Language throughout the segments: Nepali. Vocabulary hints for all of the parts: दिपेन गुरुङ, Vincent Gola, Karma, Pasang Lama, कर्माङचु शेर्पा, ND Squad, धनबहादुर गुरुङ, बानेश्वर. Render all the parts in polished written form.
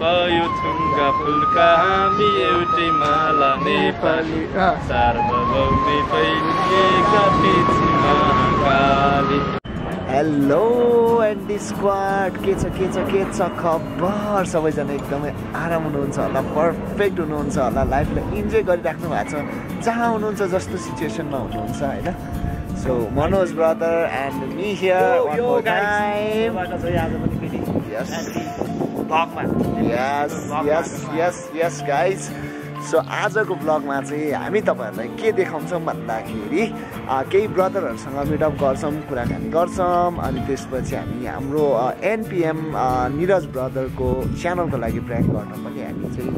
Payutunga pulkahami euti mala nepali sarva bhauti painke kapitsi mahakali. Hello ND Squad, ke cha khabar sabai jana ekdamai aram hununcha hola, perfect hununcha hola, life la enjoy garirakhnu bhacha jaha hununcha jasto situation ma hununcha हैन. So Manoj brother and me here one more time. Yes. Yes guys. So आजको ब्लगमा चाहिँ हामी तपाईहरुलाई के देखाउँछौं भन्दाखेरि केही ब्रदरहरुसँग मिटअप गर्छौं, कुराकानी गर्छौं अनि त्यसपछि हामी हाम्रो एनपीएम निरज ब्रदरको च्यानलको लागि प्रयास गर्न पनि हामी चाहिँ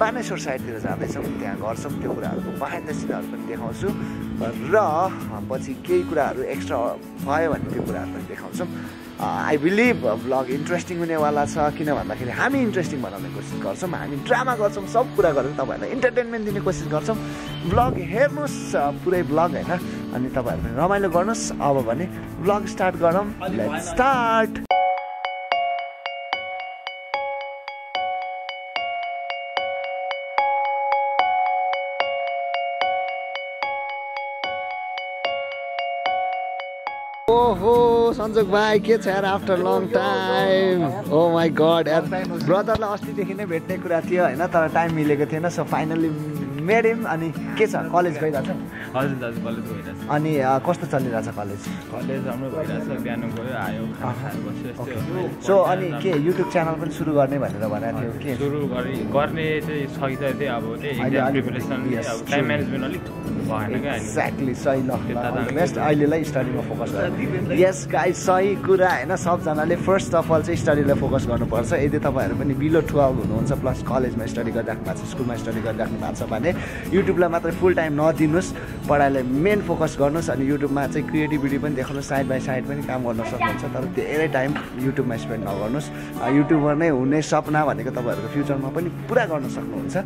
बानेश्वर साइडतिर जाँदै छौं, त्यहाँ गर्छौं त्यो कुराहरुको behind the sceneहरु पनि देखाउँछु र पछि केही कुराहरु एक्स्ट्रा भयो भने त्यो कुराहरु पनि देखाउँछौं. I believe vlog interesting hune wala cha kina bhandakheri हामी interesting बनाउने कोशिश गर्छौं, हामी ड्रामा गर्छौं, सब कुरा गरेर तपाईहरुलाई इन्टरटेनमेन्ट दिने कोशिश गर्छौं. भ्लग हेर्नुस् पुरै भ्लग हैन अनि तपाईहरुले रमाइलो गर्नुस्. अब भने भ्लग स्टार्ट गरौं. Let's start. Oh, Sanjog bhai, ke cha yaar after long time. Oh my God, yaar. Brother la asti dekhi nai bhetne kura thiyo haina, tara time mileko thiena, so finally met him. Ani ke cha college gairachha? Hazur dazu college gairachha. Ani kasto chalirachha college? College ramro gairachha, bihana gayo ayo khana basiyo yesto. So ani ke YouTube channel pani suru garne bhanera bhaneko thiyo ke? Suru गर्ने चाहिँ सकिसकेको थियो, अब चाहिँ exam preparation अब टाइम म्यानेजमेन्ट अलि एक्ज्याक्टली सही ल बेस्ट अहिलेलाई स्टडीमा फोकस गर्नु. यस गाइज सही कुरा हैन, सबजनाले फर्स्ट अफ अल चाहिँ स्टडीलाई फोकस गर्नुपर्छ. यदि तपाईँहरू पनि बिलो 12 हुनुहुन्छ प्लस कलेजमा स्टडी गरिराख्नु भएको छ, स्कुलमा स्टडी गरिराख्नु भएको छ भने युट्युबलाई मात्र फुल टाइम नदिनुस्, पढाइलाई मेन फोकस गर्नुहोस् अनि युट्युबमा चाहिँ क्रिएटिभिटी पनि देखाउनुहोस्, साइड बाई साइड पनि काम गर्न सक्नुहुन्छ. तर धेरै टाइम युट्युबमा स्पेन्ड नगर्नुहोस्, युट्युबर नै हुने सपना भनेको तपाईँहरूको फ्युचरमा पनि पुरा गर्न सक्नुहुन्छ.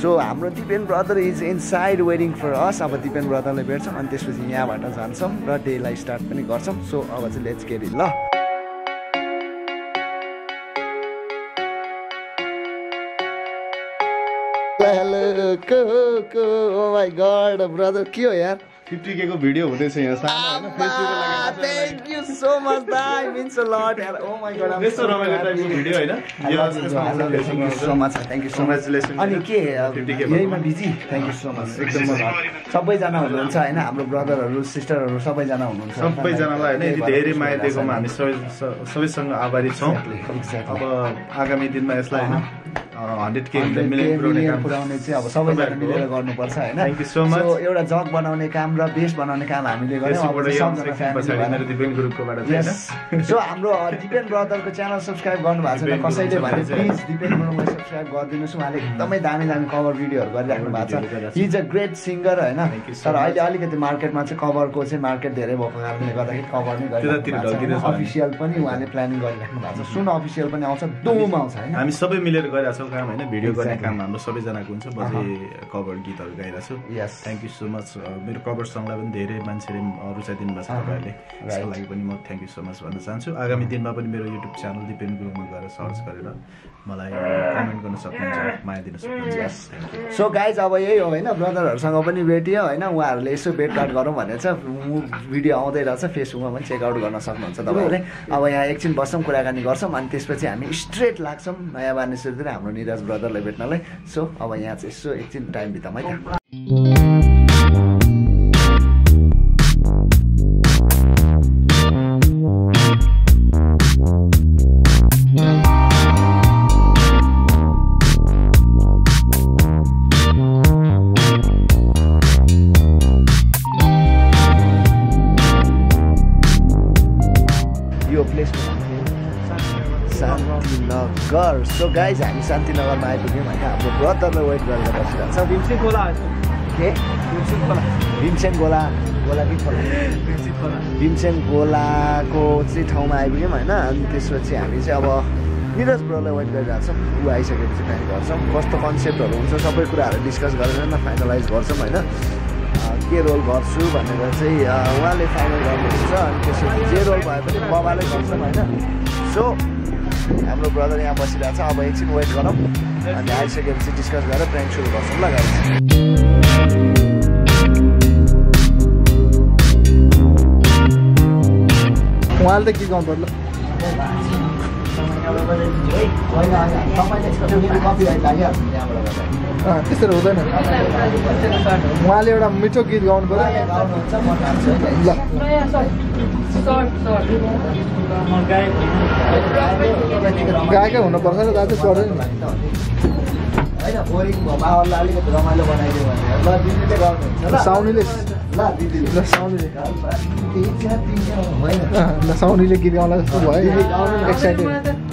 So हाम्रो Dipen brother is inside waiting for us. अब दिपेन ब्रदरले भेट्छौँ अनि त्यसपछि यहाँबाट जान्छौँ र डेलाई स्टार्ट पनि गर्छौँ. सो अब चाहिँ लेट्स गेट इन. ल हेलो को को ओ माय गॉड ब्रदर के हो यार, 50k को भिडियो हुँदैछ यहाँ सानो हैन फेसबुकमा लगाएर. थ्यांक यू सो मच दाइ, मिन्स अ लट यार. ओ माय गॉड यस्तो रमाइलो टाइपको भिडियो हैन. Thank you so much, thank you so much, कन्ग्रेचुलेसन. अनि के 50k यहीमा busy. Thank you so much एकदम सबै जना हुनुहुन्छ हैन, हाम्रो ब्रदरहरु सिस्टरहरु सबै जना हुनुहुन्छ. सबै जनालाई हैन यति धेरै माया दिएकोमा हामी सबैसँग आभारी छौं. अब आगामी दिनमा यसलाई हैन 100k मिलियन पुर्याउने चाहिँ अब सबैजना मिलेर गर्नुपर्छ हैन. Thank you so much. So एउटा जग बनाउने काम र बेस बनाउने काम हामीले गर्यौं. सो हाम्रो दिपेन ब्रदरको च्यानल सब्स्क्राइब गर्नु भएको छैन कसैले भने प्लिज दिपेन ब्रदरलाई सब्स्क्राइब गरिदिनुस्. उहाँले एकदमै दामी कभर भिडियोहरु गरिराख्नु भएको छ. He is a great singer हैन, तर अहिले अलिकति मार्केटमा चाहिँ कभरको चाहिँ मार्केट धेरै भएको कारणले गर्दाखेरि कभर नै गरिराख्नु. अफिसियल पनि उहाँले प्लानिङ गरिराख्नु भएको छ, सुन अफिसियल पनि आउँछ, दोम आउँछ हैन. हामी सबै मिलेर गरिरहेछौँ काम हैन, भिडियो गर्ने काम हाम्रो सबैजनाको हुन्छ, बजे कभर गीतहरु गाइराछु. Yes thank you so much. मेरो कभर सङलाई पनि धेरै मान्छेले रुचाइदिनु भएको छ, तपाईहरुले यसको लागि पनि म थ्यांक यू सो मच भन्न चाहन्छु. आगामी दिनमा पनि मेरो युट्युब च्यानल दिपेन गुरुङमा गएर सर्च गरेर मलाई कमेन्ट गर्न सक्नुहुन्छ, माया दिन सक्नुहुन्छ. Yes thank you. So guys अब यही हो हैन, ब्रदरहरुसँग पनि भेटियो हैन, उहाँहरुले यसो भेटघाट गरौँ भनेर छ. भिडियो आउँदै रहछ, फेसबुकमा पनि चेक आउट गर्न सक्नुहुन्छ तपाईहरुले. अब यहाँ एकछिन बस्छौँ, कुराकानी गर्छौँ अनि त्यसपछि हामी स्ट्रेट लाग्छौँ नयाँ बानेश्वरतिर हाम्रो निरज ब्रदरलाई भेट्नलाई. सो अब यहाँ चाहिँ यसो एकछिन टाइम बिताउँ है. Santinagara. So guys, I'm Santinagara. My name is my brother. My white brother. So Vincent Gola. Okay. Vincent Gola. Ko chhi thau ma aibyo ma na. Ani tespachi hami chai aba Niraj bro lai wait gariracha. U aisakepasi plan garchhau. Kasto concept haru huncha sabai kura haru discuss garera na finalize garchhau haina. के रोल गर्छु भनेर चाहिँ उहाँले फाइनल गर्नुहुन्छ अनि त्यसपछि जे रोल भए पनि बाबाले गर्छन् हैन. सो हाम्रो ब्रदर यहाँ बसिरहेछ अब एकछिन वेट गरौँ अनि आइसकेपछि डिस्कस गरेर प्र्याङ्क सुरु गर्छौँ ल गाइस वाल त के गर्नु पर्ला त्यसरी हुँदैन उहाँले एउटा मिठो गीत गाउनु पर्यो गायकै हुनुपर्छ र दाजु पढ्दैन अलिकति रमाइलो बनाइदियो साउनीले गीत गाउँला जस्तो भयो एक्साइटेड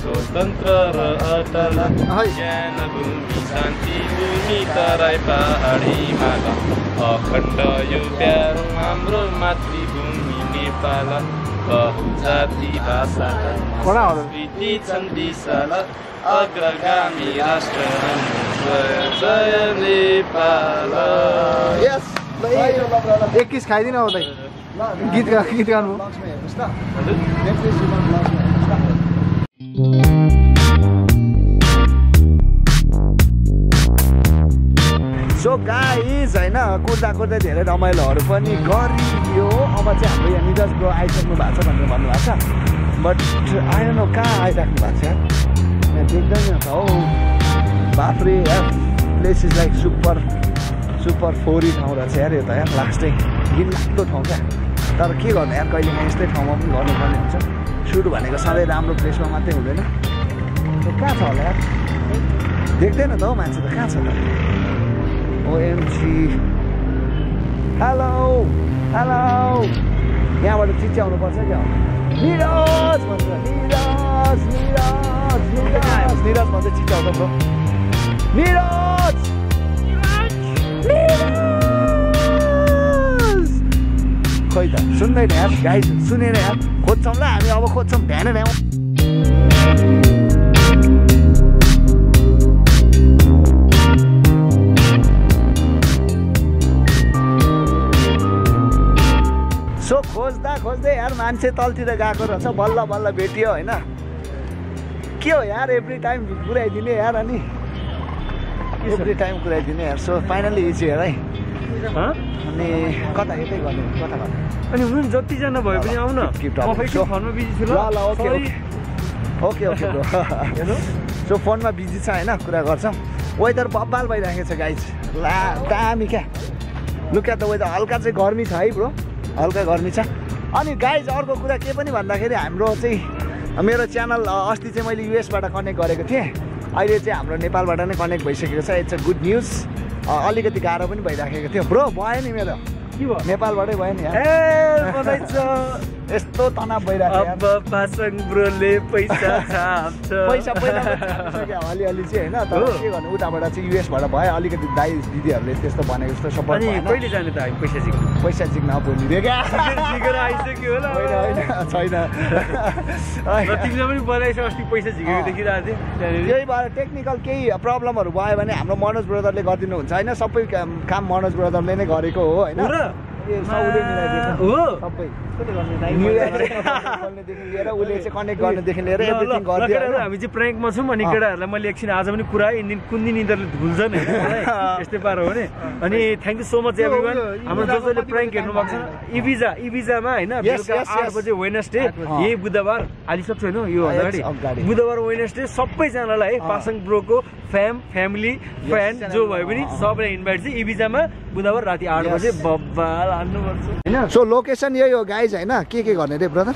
स्वतन्त्र र अटल ज्ञान भूमि शान्ति भूमि तराई पहाडी माला अखण्ड यो प्यारो हाम्रो मातृभूमि नेपाल बहुजाति भाषा संस्कृति छन् विशाल अग्रगामी राष्ट्र जय नेपाल 21 खाइदिन हो दाइ गीत गीत गाउनु सो गाइज हैन कुर्दा कुर्दै धेरै रमाइलोहरू पनि गरियो अब चाहिँ हाम्रो यहाँ ND Squad आइसक्नु भएको छ भनेर भन्नु भएको छ बट आई डोन्ट नो कहाँ आइराख्नु भएको छ यहाँ देख्दैन त हौ बाफ्रे प्लेस इज लाइक सुपर फोरी ठाउँ रहेछ यार यो त यार लास्टै घिनलाग्दो ठाउँ क्या तर के गर्नु यार कहिले यहाँ यस्तै ठाउँमा पनि गर्नुपर्ने हुन्छ सुट भनेको सधैँ राम्रो प्लेसमा मात्रै हुँदैन त्यो कहाँ छ होला यार देख्दैन त हौ मान्छे त कहाँ छ त ओएमजी हेलो हेलो यहाँबाट चिच्याउनु पर्छ क्या निरज भन्छ निरज निरज निरज निरज भन्छ चिच्याउँछ ब्रो निरज खोइ त सुन्दैन यार गाइज सुनेर यार खोज्छौँ ल हामी अब खोज्छौँ ध्यान ल्याउँ सो खोज्दा खोज्दै यार मान्छे तलतिर गएको रहेछ बल्ल बल्ल भेटियो होइन के हो यार एभ्री टाइम पुऱ्याइदिने यार अनि एभ्री टाइम पुऱ्याइदिने यार सो फाइनली हिज हियर है अनि कता यतै गर्ने कता गर्ने अनि उनी जतिजना भए पनि आउन अफिसको फोनमा बिजी छु ल ल okay okay okay bro hello so फोनमा बिजी छ हैन कुरा गर्छ वेदर बब्बाल भइराखेको छ गाइज ला दामी क्या लुक एट द वेदर हल्का चाहिँ गर्मी छ है ब्रो हल्का गर्मी छ अनि गाइज अर्को कुरा के पनि भन्दाखेरि हाम्रो चाहिँ मेरो च्यानल अस्ति चाहिँ मैले युएसबाट कनेक्ट गरेको थिएँ अहिले चाहिँ हाम्रो नेपालबाट नै कनेक्ट भइसकेको छ इट्स अ गुड न्युज अलिकति गाह्रो पनि भइराखेको थियो ब्रो भयो नि मेरो के भयो नेपालबाटै भयो नि यस्तो तनाव भइरहेको पैसा पहिला अलिअलि चाहिँ होइन तर के गर्नु उताबाट चाहिँ युएसबाट भयो अलिकति दाइ दिदीहरूले त्यस्तो भनेको जस्तो सपोर्ट कहिले जाने त हामी पैसा सिक्न बोलिदियो क्या आइसक्यो होला होइन छैन तिमीले पनि बनाइसक्यो अस्ति पैसा झिकेको देखिरहेको थिएँ त्यहीबाट टेक्निकल केही प्रब्लमहरू भयो भने हाम्रो मनोज ब्रदरले गरिदिनु हुन्छ होइन सबै काम मनोज ब्रदरले नै गरेको हो होइन हामी चाहिँ प्र्याङ्कमा छौँ अनि केटाहरूलाई मैले एकछिन आज पनि पुऱ्याएँ कुन दिन यिनीहरूले धुल्छन् यस्तै पारो हो नि अनि thank you so much everyone हाम्रो जो जसले प्र्याङ्क हेर्नु भएको छ इभिजा इभिजामा होइन 8 बजे वेडनेसडे यही बुधबार आइसक्छ होइन यो अगाडि बुधबार वेडनेसडे सबैजनालाई है पासङ ब्रोको फ्यामिली फ्रेन्ड जो भयो पनि सबैलाई इन्भाइट चाहिँ इभिजामा बुधबार राति 8 बजे बब्बाल सो लोकेसन यही हो गाइज हैन के गर्ने रे ब्रदर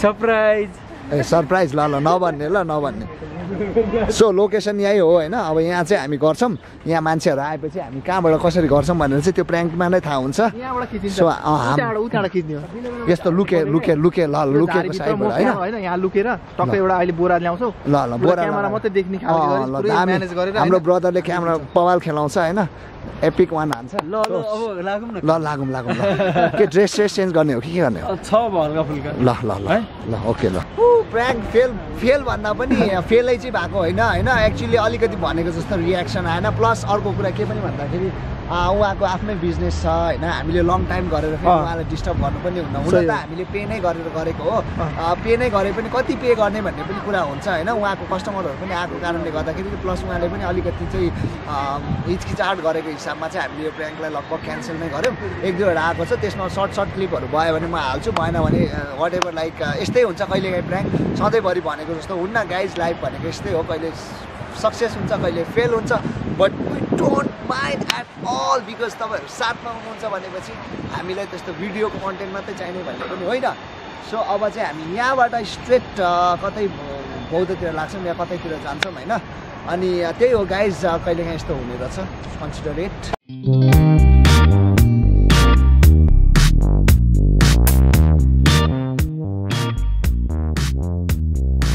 सरप्राइज ल नभन्ने So location yahi ho, hai na? Ab yahan se hami garchham, yaha manchehru aayepachi hami kahaबाट kasari garchham भनेर चाहिँ त्यो prank मा नै थाहा हुन्छ। यहाँबाट खिचिन्छ। सो उताबाट खिच्दियो। यस्तो लुके लुकेको साइडबाट हैन यहाँ लुकेर टक्क एउटा अहिले बोरा ल्याउँछौ। ल बोरा क्यामेरा मात्रै देख्ने खालको म्यानेज गरेर हाम्रो ब्रदरले क्यामेरा पवाल खेलाउँछ हैन। एपिक वान हान्छ। ल अब लागौं न। लागौं के ड्रेस चेन्ज गर्ने हो कि के गर्ने हो? छ भर्का फुल्का। ल ओके ल। prank फेल भन्दा पनि फेलै चाहिँ भएको हैन हैन एक्चुअली अलिकति भनेको जस्तो रिएक्सन आएन। प्लस अर्को कुरा के पनि भन्दाखेरि उहाँको आफ्नै बिजनेस छ हैन। हामीले लङ टाइम गरेर फेरि उहाँलाई डिस्टर्ब गर्नु पनि हुन्न। उनी त हामीले पे नै गरेर गरेको हो। पे नै गरे पनि कति पे गर्ने भन्ने पनि कुरा हुन्छ हैन। उहाँको कस्टमरहरु पनि आएको कारणले गर्दाखेरि प्लस उहाँले पनि अलिकति चाहिँ हिचकिचाहट गरेको हिसाबमा चाहिँ हामीले यो प्राङ्कलाई लगभग क्यान्सल नै गर्यौं। एक दुईवटा आएको छ त्यसमा सर्ट क्लिपहरु भयो भने म हाल्छु, भएन भने व्हाटएभर लाइक यस्तै हुन्छ। कहिलेकाहीँ प्राङ्क सधैँभरि भनेको जस्तो हुन्न गाइज। लाइफ भनेको यस्तै हो, कहिले सक्सेस हुन्छ कहिले फेल हुन्छ, but we don't mind at all because तपाईहरु साथमा हुनुहुन्छ भनेपछि हामीलाई त्यस्तो भिडियोको कन्टेन्ट मात्रै चाहिने भन्ने पनि होइन। सो अब चाहिँ हामी यहाँबाट स्ट्रेट कतै बौद्धतिर लाग्छौं या कतैतिर जान्छौं हैन। अनि त्यही हो गाइज, कहिलेकाहीँ यस्तो हुने रहेछ, कन्सिडर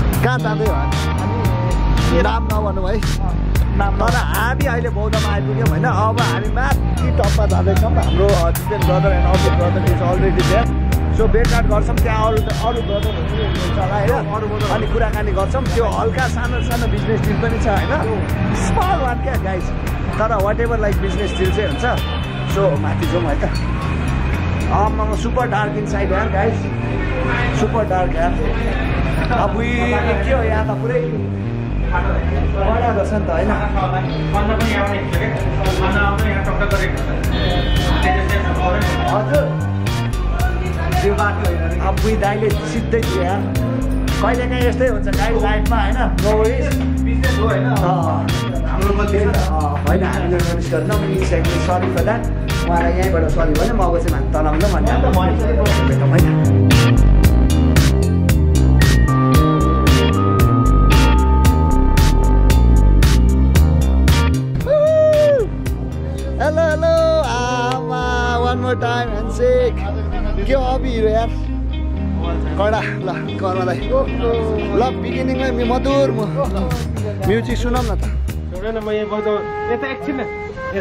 इट। जाँदै हो अनि नाम नभन्नु है नाम। तर हामी अहिले बौद्धमा आइपुग्यौँ होइन। अब हामी माथि टपमा जाँदैछौँ। हाम्रो जितेन ब्रदर एन्ड अरू brother is already there. So भेटघाट गर्छौँ त्यहाँ। अरू ब्रदरहरू पनि हुनुहुन्छ होला होइन। अनि कुराकानी गर्छौँ। त्यो हल्का सानो बिजनेस डिल पनि छ होइन, स्मल वान क्या गाइज, तर whatever like business deal चाहिँ हुन्छ। सो माथि जाउँ है त। आम्मामा सुपर डार्क इनसाइड यार गाइज, सुपर डार्क यार। अब के हो यहाँ त पुरै बढाएको छ नि त होइन। हजुर त्यो बाटो होइन। अब उही दाइले सिधै थियो यहाँ। कहिलेकाहीँ यस्तै हुन्छ गाई लाइफमा होइन। होइन हामीले नोटिस गर्दैनौँ। Exactly sorry for that. उहाँलाई यहीँबाट सरी भने मगो चाहिँ हामी तलाउँदा भन्ने होइन। के अब हिरो यार कडा ल कर्मलाई ल बिगिनिङमै मधुर म्युजिक सुनौँ न त। छोडेन म यहाँ बजाउ यता एकछिन ए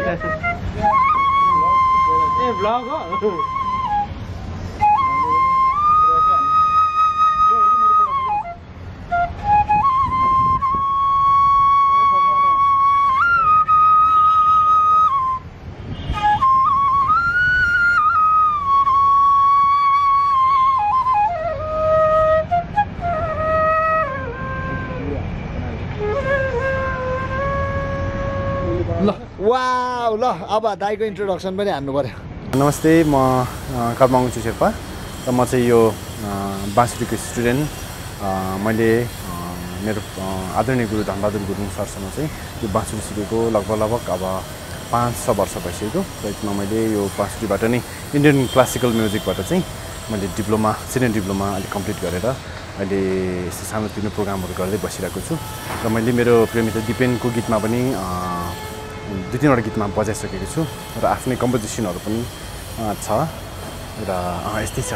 भ्लग हो। वाउ ल अब दाइको इन्ट्रोडक्सन पनि हान्नु पर्यो। नमस्ते, म कर्माङचु शेर्पा र म चाहिँ यो बाँसुरीको स्टुडेन्ट। मैले मेरो आदरणीय गुरु धनबहादुर गुरुङ सरसँग चाहिँ यो बाँसुरी सिकेको लगभग अब 5-6 वर्ष भइसक्यो। र यसमा मैले यो बाँसुरीबाट नै इन्डियन क्लासिकल म्युजिकबाट चाहिँ मैले डिप्लोमा सिनियर डिप्लोमा अहिले कम्प्लिट गरेर अहिले सानोतिनो प्रोग्रामहरू गर्दै बसिरहेको छु। र मैले मेरो प्रेमिता दिपेनको गीतमा पनि 2-3 वटा गीतमा बजाइसकेको छु र आफ्नै कम्पोजिसनहरू पनि छ र यस्तै छ।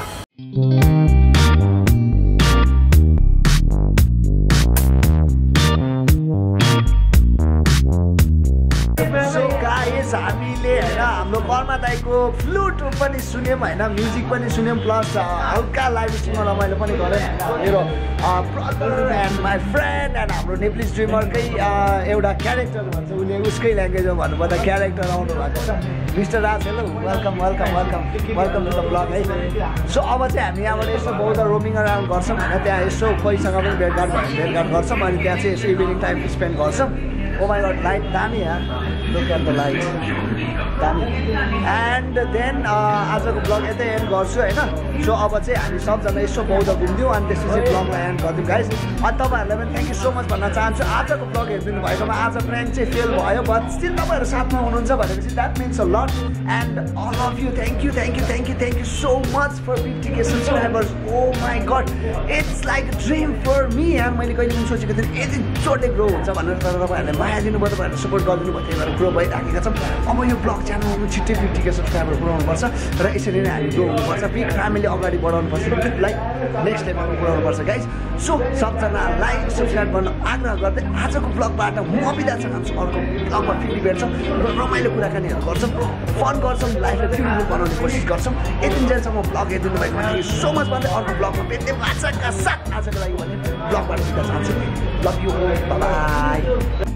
हामीले होइन हाम्रो कर्मा दाइको फ्लुट पनि सुन्यौँ होइन, म्युजिक पनि सुन्यौँ, प्लस हल्का लाइभ स्ट्रिममा रमाइलो पनि गरेँ। मेरो brother and my friend and हाम्रो नेप्लिज ड्रिमरकै एउटा क्यारेक्टर भन्छ उसले, उसकै ल्याङ्ग्वेजमा भन्नुपर्दा क्यारेक्टर आउनु भएको छ mister Raj. Hello, welcome welcome welcome welcome to the vlog है। सो अब चाहिँ हामी यहाँबाट यसो बौद्ध रोमिङ अराउन्ड गर्छौँ होइन। त्यहाँ यसो कोहीसँग पनि भेटघाट गर्छौँ अनि त्यहाँ चाहिँ यसो इभिनिङ टाइम स्पेन्ड गर्छौँ। ओ माइ गड लाइट दामी यार। Look at the lights. Damn it. And then as a vlog at the end gorsu हैन. So अब चाहिँ हामी सबजना यसो बहुत घुम्दियौ अनि त्यसपछि vlog मा एन्ड गर्दियौ गाइस. अनि तपाईहरुलाई पनि thank you so much भन्न चाहन्छु. आजको vlog हेर्दिनु भएकोमा आज prank चाहिँ फेल भयो but still तपाईहरु साथमा हुनुहुन्छ भनेपछि that means a lot and all of you thank you so much for 50k subscribers. Oh my god. It's like a dream for me and मैले कहिले पनि सोचेको थिएन यति जोडले ग्रो हुन्छ भनेर तर तपाईहरुले माया दिनुभयो तपाईहरुले सपोर्ट गरिदिनु भयो त्यही भएर ग्रो भइराखेका छौं. अब यो ब्लग च्यानलमा छिट्टै 50k सब्सक्राइबर पुर्याउनु पर्छ र यसरी नै हामी ग्रो हुनुपर्छ बिग फ्यामिली अगाडि बढाउनु पर्छ लाइक नेक्स्ट लेभलमा पुर्याउनु पर्छ गाइस. सो सबजना लाइक सब्स्क्राइब गर्न आग्रह गर्दै आजको ब्लगबाट म बिदा चाहन्छु. अर्को ब्लगमा फेरि भेट्छौँ रमाइलो कुराकानीहरू गर्छौँ फन गर्छौँ लाइफलाई फिल्म बनाउने कोसिस गर्छौँ. यति जेलसम्म ब्लग हेरिदिनु भएको लागि सो मच भन्दै अर्को ब्लगमा भेट्ने आशाका साथ आजको लागि भने ब्लगबाट बिदा चाहन्छु. Love you by.